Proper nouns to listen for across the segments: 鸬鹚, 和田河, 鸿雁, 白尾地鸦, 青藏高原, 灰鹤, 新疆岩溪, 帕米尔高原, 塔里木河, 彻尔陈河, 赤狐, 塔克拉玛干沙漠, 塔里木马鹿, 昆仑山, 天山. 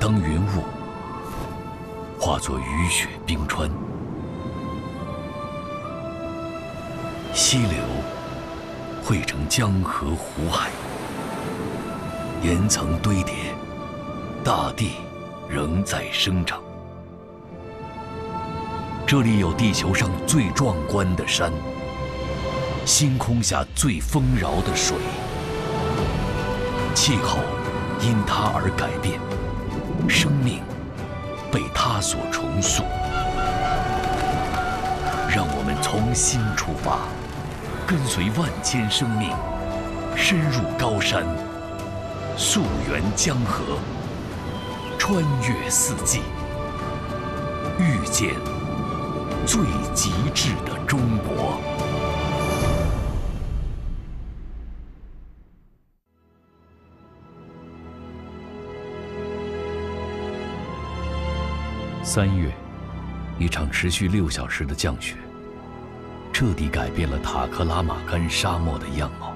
当云雾，化作雨雪冰川；溪流汇成江河湖海，岩层堆叠，大地仍在生长。这里有地球上最壮观的山，星空下最丰饶的水，气候因它而改变，生命被它所重塑。让我们从心出发，跟随万千生命，深入高山，溯源江河，穿越四季，遇见 最极致的中国。3月，一场持续6小时的降雪，彻底改变了塔克拉玛干沙漠的样貌。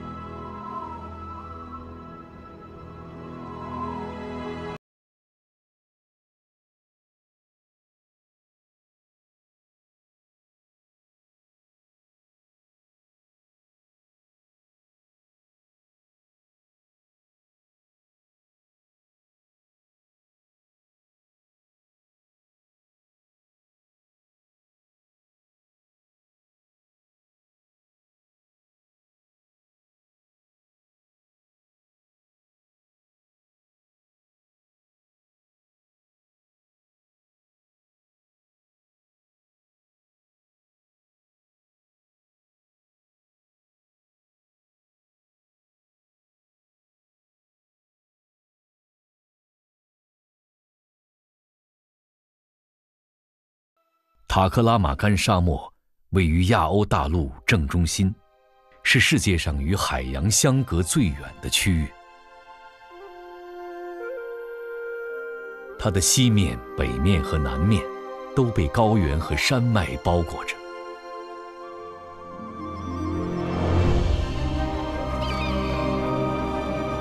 塔克拉玛干沙漠位于亚欧大陆正中心，是世界上与海洋相隔最远的区域。它的西面、北面和南面都被高原和山脉包裹着。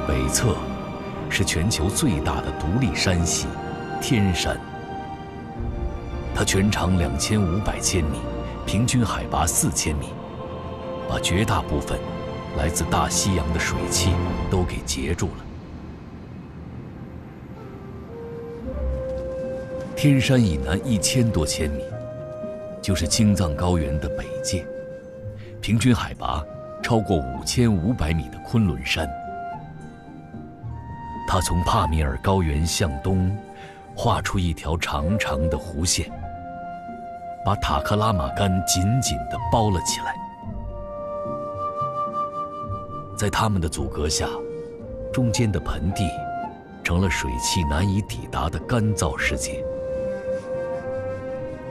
北侧是全球最大的独立山系——天山。 它全长2500千米，平均海拔4000米，把绝大部分来自大西洋的水汽都给截住了。天山以南1000多千米，就是青藏高原的北界，平均海拔超过5500米的昆仑山。它从帕米尔高原向东，画出一条长长的弧线， 把塔克拉玛干紧紧地包了起来。在它们的阻隔下，中间的盆地成了水汽难以抵达的干燥世界。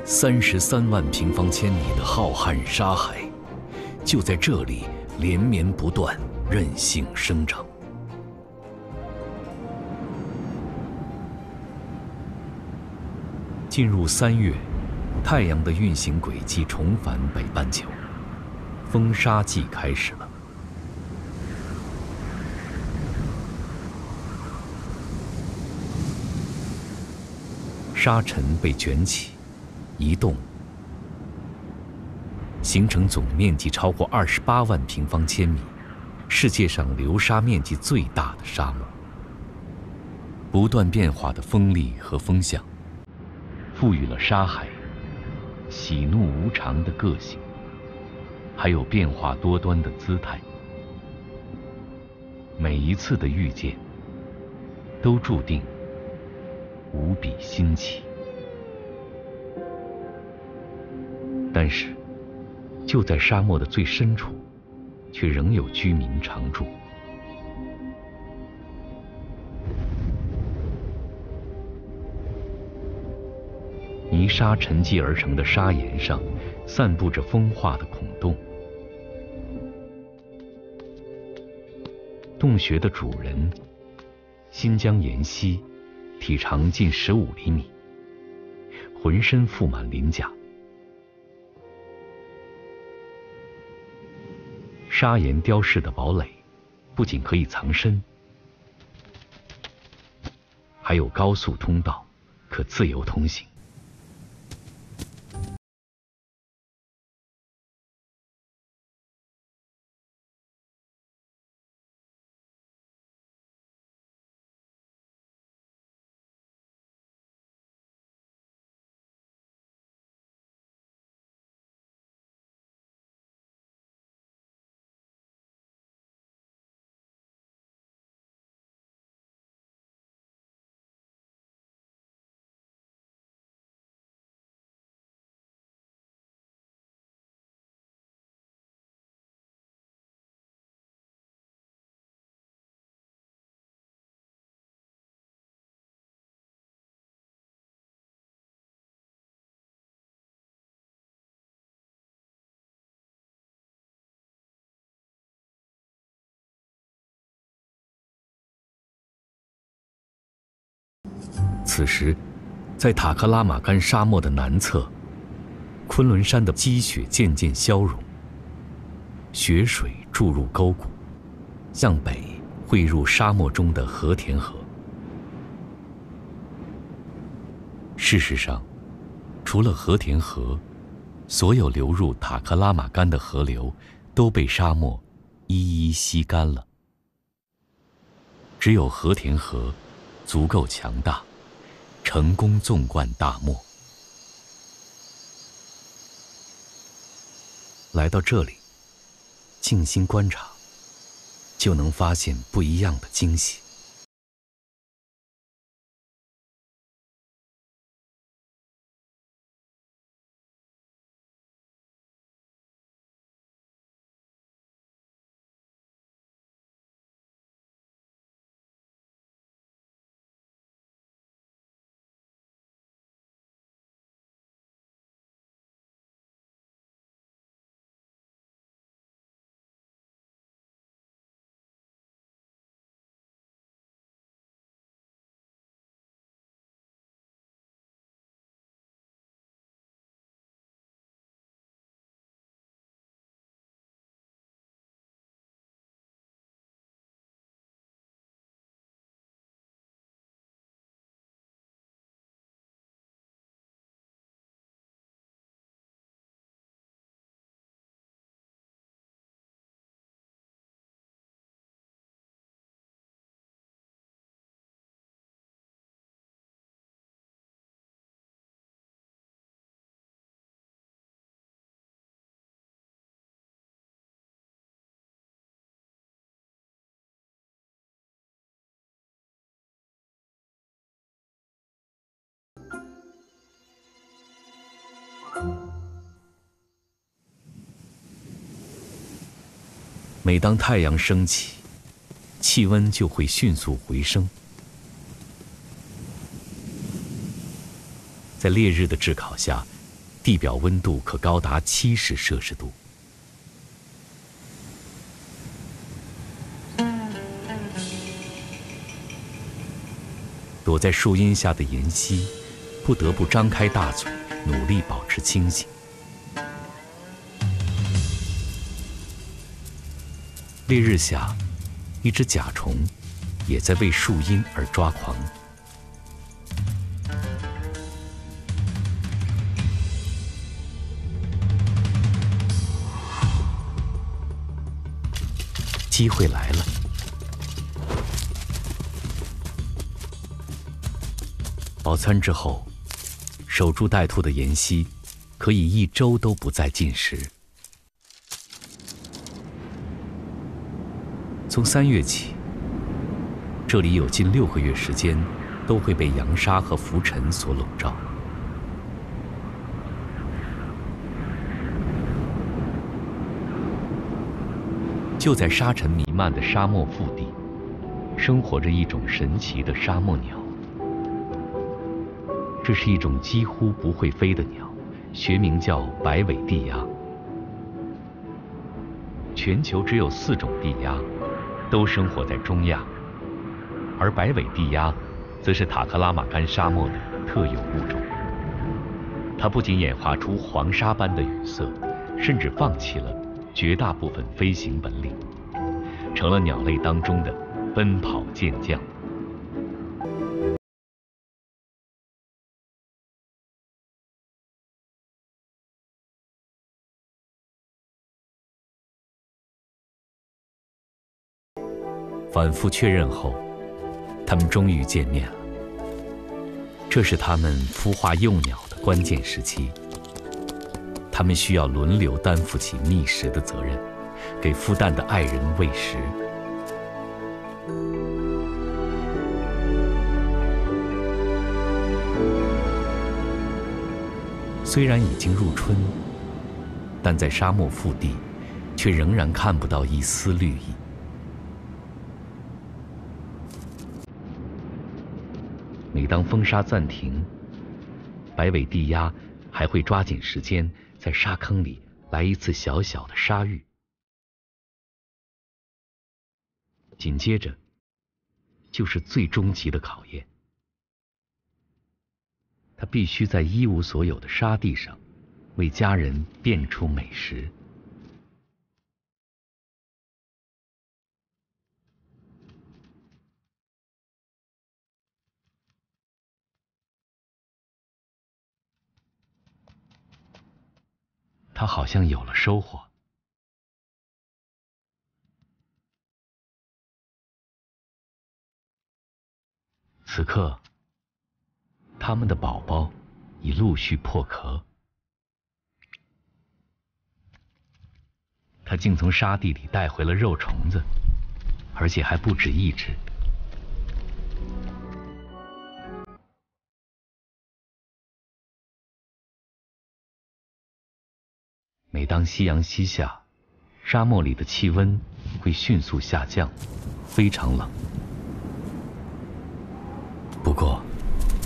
33万平方千米的浩瀚沙海，就在这里连绵不断，任性生长。 进入3月，太阳的运行轨迹重返北半球，风沙季开始了。沙尘被卷起、移动，形成总面积超过28万平方千米，世界上流沙面积最大的沙漠。不断变化的风力和风向， 赋予了沙海喜怒无常的个性，还有变化多端的姿态。每一次的遇见，都注定无比新奇。但是，就在沙漠的最深处，却仍有居民常住。 泥沙沉积而成的沙岩上，散布着风化的孔洞。洞穴的主人，新疆岩溪，体长近15厘米，浑身覆满鳞甲。砂岩雕饰的堡垒，不仅可以藏身， 还还有高速通道，可自由通行。此时，在塔克拉玛干沙漠的南侧，昆仑山的积雪渐渐消融，雪水注入沟谷，向北汇入沙漠中的和田河。事实上，除了和田河，所有流入塔克拉玛干的河流都被沙漠一一吸干了，只有和田河足够强大。 成功纵贯大漠。来到这里，静心观察，就能发现不一样的惊喜。每当太阳升起，气温就会迅速回升。在烈日的炙烤下，地表温度可高达70摄氏度。躲在树荫下的妍希，不得不张开大嘴，努力保持清醒。 烈日下，一只甲虫也在为树荫而抓狂。机会来了！饱餐之后，守株待兔的妍希可以1周都不再进食。 从3月起，这里有近6个月时间都会被扬沙和浮尘所笼罩。就在沙尘弥漫的沙漠腹地，生活着一种神奇的沙漠鸟。这是一种几乎不会飞的鸟，学名叫白尾地鸦。全球只有4种地鸦。 都生活在中亚，而白尾地鸦则是塔克拉玛干沙漠的特有物种。它不仅演化出黄沙般的羽色，甚至放弃了绝大部分飞行本领，成了鸟类当中的奔跑健将。反复确认后，他们终于见面了。这是他们孵化幼鸟的关键时期，他们需要轮流担负起觅食的责任，给孵蛋的爱人喂食。 虽然已经入春，但在沙漠腹地，却仍然看不到一丝绿意。每当风沙暂停，白尾地鸦还会抓紧时间在沙坑里来一次小小的沙浴。紧接着，就是最终极的考验。 他必须在一无所有的沙地上，为家人变出美食。他好像有了收获。此刻。 他们的宝宝已陆续破壳，他竟从沙地里带回了肉虫子，而且还不止一只。每当夕阳西下，沙漠里的气温会迅速下降，非常冷。不过。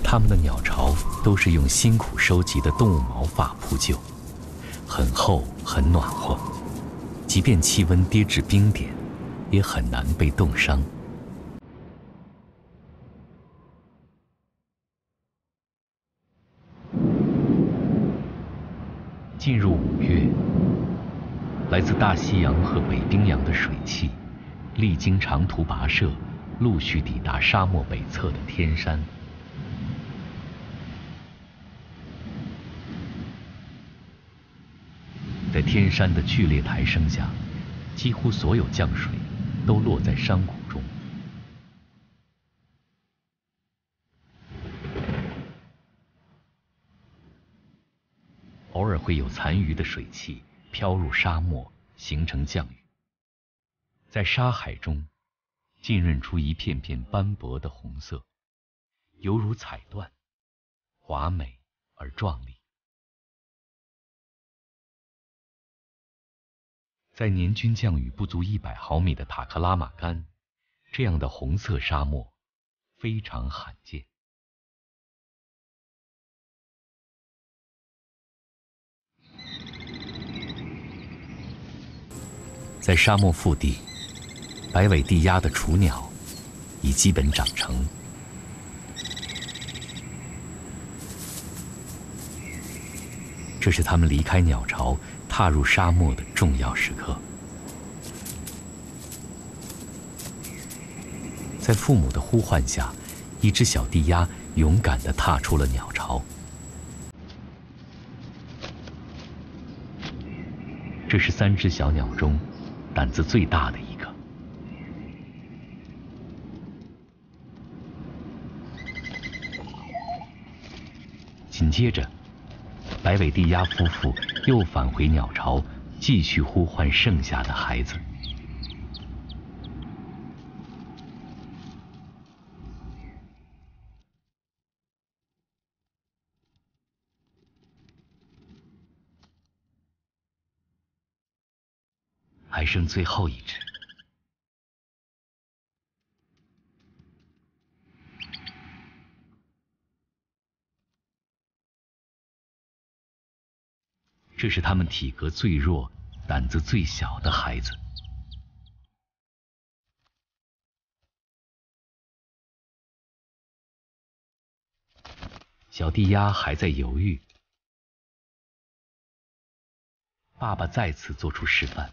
他们的鸟巢都是用辛苦收集的动物毛发铺就，很厚很暖和，即便气温跌至冰点，也很难被冻伤。进入5月，来自大西洋和北冰洋的水汽，历经长途跋涉，陆续抵达沙漠北侧的天山。 在天山的剧烈抬升下，几乎所有降水都落在山谷中。偶尔会有残余的水汽飘入沙漠，形成降雨，在沙海中浸润出一片片斑驳的红色，犹如彩缎，华美而壮丽。 在年均降雨不足100毫米的塔克拉玛干，这样的红色沙漠非常罕见。在沙漠腹地，白尾地鸦的雏鸟已基本长成。 这是他们离开鸟巢、踏入沙漠的重要时刻。在父母的呼唤下，一只小地鸦勇敢地踏出了鸟巢。这是3只小鸟中胆子最大的一个。紧接着。 白尾地鸦夫妇又返回鸟巢，继续呼唤剩下的孩子。还剩最后一只。 这是他们体格最弱、胆子最小的孩子。小地鸦还在犹豫。爸爸再次做出示范。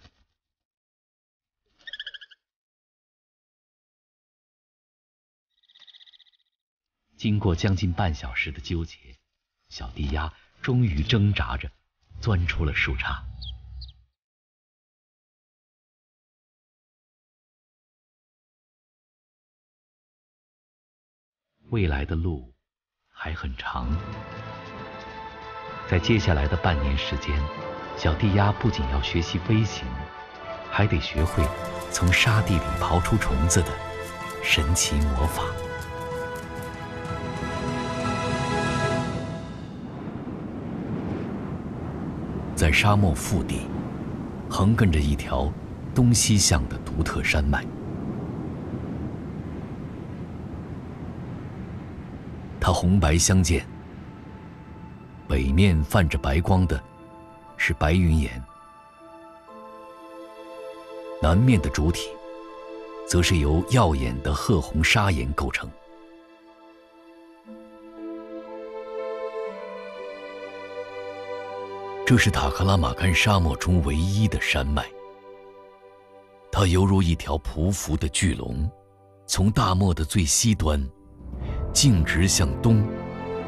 经过将近半小时的纠结，小地鸦终于挣扎着。 钻出了树杈，未来的路还很长。在接下来的半年时间，小地鸭不仅要学习飞行，还得学会从沙地里刨出虫子的神奇魔法。在沙漠腹地，横亘着一条东西向的独特山脉。 它红白相间，北面泛着白光的是白云岩，南面的主体则是由耀眼的褐红砂岩构成。这是塔克拉玛干沙漠中唯一的山脉，它犹如一条匍匐的巨龙，从大漠的最西端 径直向东，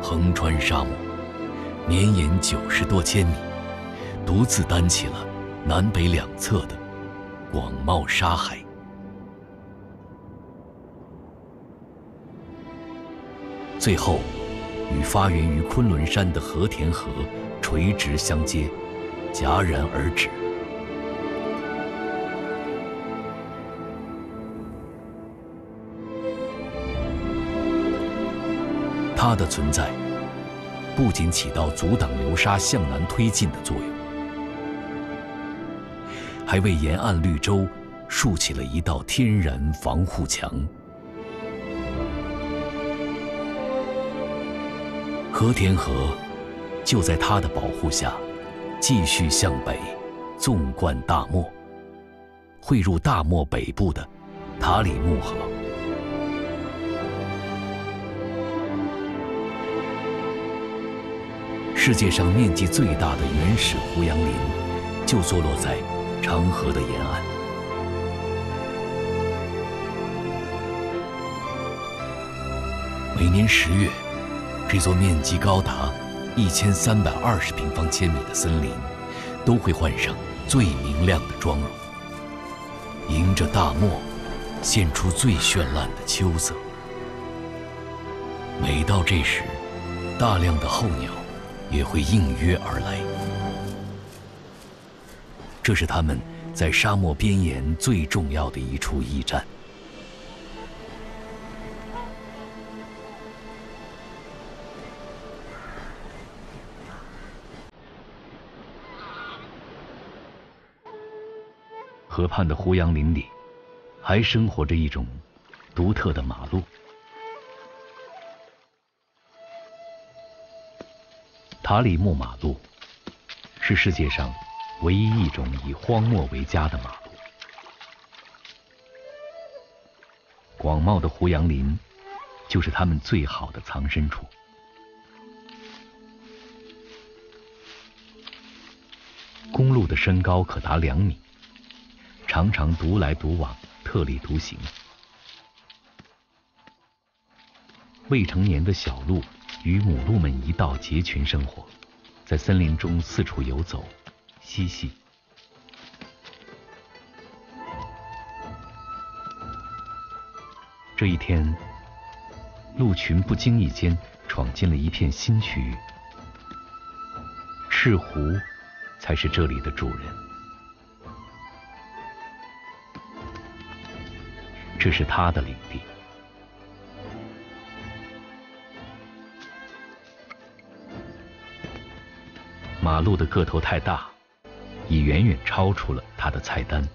横穿沙漠，绵延90多千米，独自担起了南北两侧的广袤沙海。最后，与发源于昆仑山的和田河垂直相接，戛然而止。 它的存在不仅起到阻挡流沙向南推进的作用，还为沿岸绿洲竖起了一道天然防护墙。和田河就在它的保护下，继续向北纵贯大漠，汇入大漠北部的塔里木河。 世界上面积最大的原始胡杨林，就坐落在长河的沿岸。每年10月，这座面积高达1320平方千米的森林，都会换上最明亮的妆容，迎着大漠，现出最绚烂的秋色。每到这时，大量的候鸟 也会应约而来，这是他们在沙漠边沿最重要的一处驿站。河畔的胡杨林里，还生活着一种独特的马鹿。 塔里木马鹿是世界上唯一一种以荒漠为家的马鹿。广袤的胡杨林就是它们最好的藏身处。公鹿的身高可达2米，常常独来独往，特立独行。未成年的小鹿 与母鹿们一道结群生活，在森林中四处游走、嬉戏。这一天，鹿群不经意间闯进了一片新区域，赤狐才是这里的主人。这是它的领地。 马鹿的个头太大，已远远超出了它的菜单。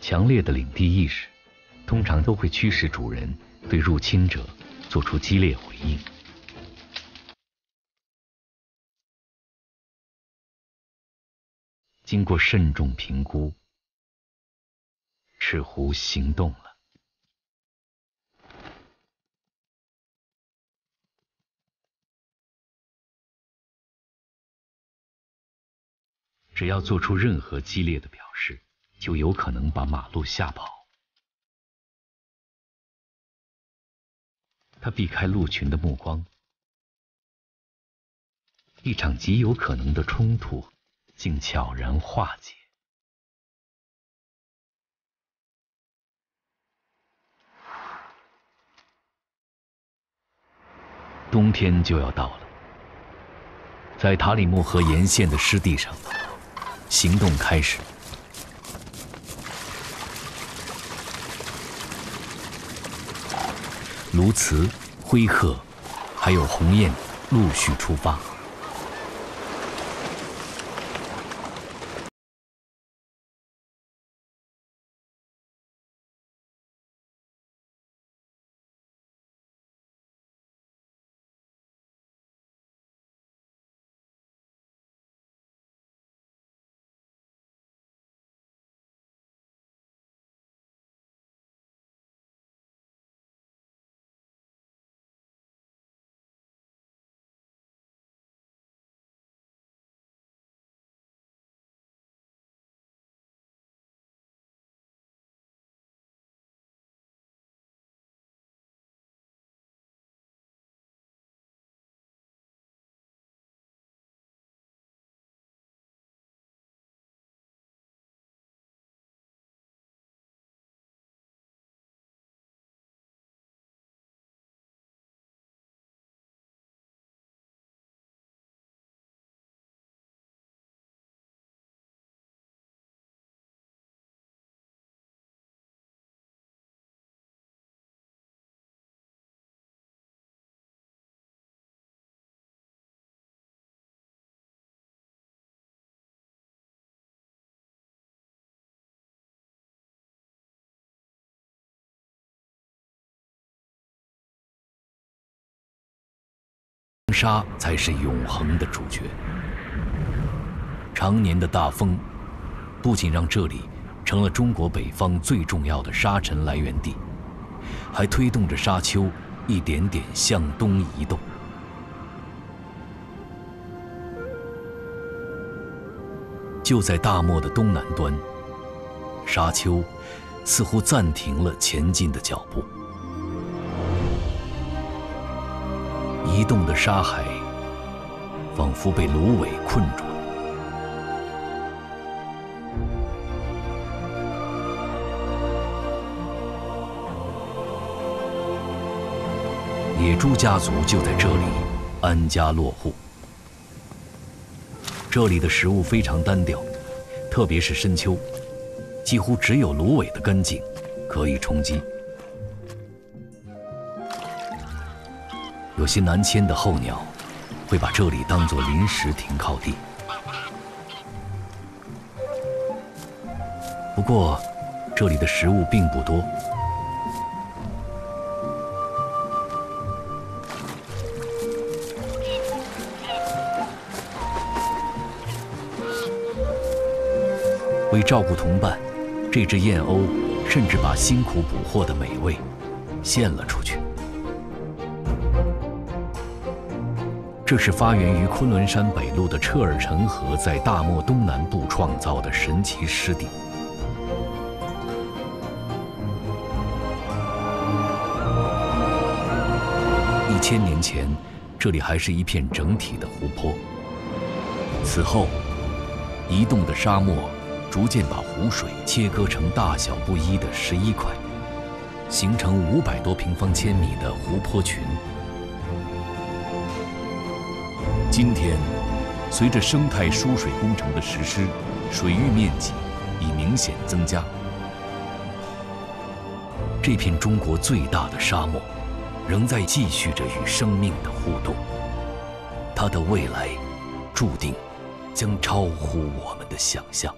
强烈的领地意识，通常都会驱使主人对入侵者做出激烈回应。经过慎重评估，赤狐行动了。 只要做出任何激烈的表示，就有可能把马鹿吓跑。他避开鹿群的目光，一场极有可能的冲突竟悄然化解。冬天就要到了，在塔里木河沿线的湿地上，行动开始。 鸬鹚、灰鹤，还有鸿雁陆续出发。沙才是永恒的主角。常年的大风，不仅让这里成了中国北方最重要的沙尘来源地，还推动着沙丘一点点向东移动。就在大漠的东南端，沙丘似乎暂停了前进的脚步。 移动的沙海，仿佛被芦苇困住了。野猪家族就在这里安家落户。这里的食物非常单调，特别是深秋，几乎只有芦苇的根茎可以充饥。 有些南迁的候鸟会把这里当作临时停靠地，不过这里的食物并不多。为照顾同伴，这只燕鸥甚至把辛苦捕获的美味献了出去。 这是发源于昆仑山北麓的彻尔陈河在大漠东南部创造的神奇湿地。1000年前，这里还是一片整体的湖泊。此后，移动的沙漠逐渐把湖水切割成大小不一的11块，形成500多平方千米的湖泊群。 今天，随着生态输水工程的实施，水域面积已明显增加。这片中国最大的沙漠，仍在继续着与生命的互动。它的未来，注定将超乎我们的想象。